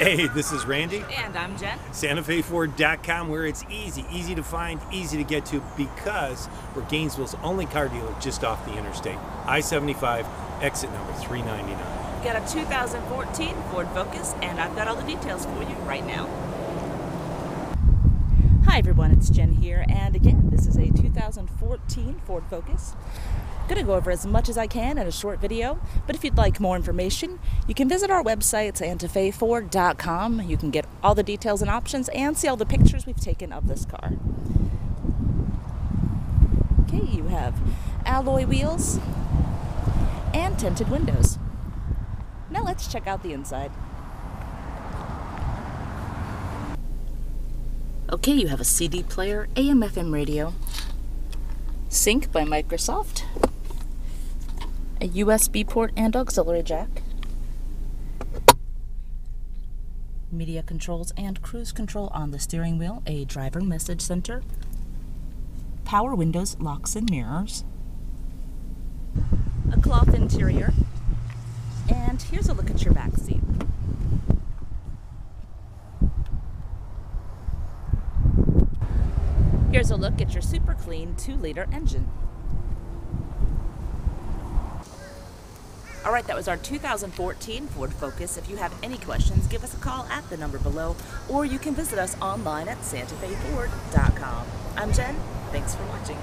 Hey, this is Randy. And I'm Jen. Santa-Fe-Ford.com, where it's easy to find, easy to get to, because we're Gainesville's only car dealer just off the interstate. I-75, exit number 399. Got a 2014 Ford Focus, and I've got all the details for you right now. Hi everyone, it's Jen here, and again, this is a 2014 Ford Focus. Going to go over as much as I can in a short video, but if you'd like more information, you can visit our website, Santa-Fe-Ford.com. You can get all the details and options and see all the pictures we've taken of this car. Okay, you have alloy wheels and tinted windows. Now let's check out the inside. Okay, you have a CD player, AM/FM radio, Sync by Microsoft, a USB port and auxiliary jack, media controls and cruise control on the steering wheel, a driver message center, power windows, locks and mirrors, a cloth interior, and here's a look at your back seat. Here's a look at your super clean 2-liter engine. All right, that was our 2014 Ford Focus. If you have any questions, give us a call at the number below, or you can visit us online at SantaFeFord.com. I'm Jen. Thanks for watching.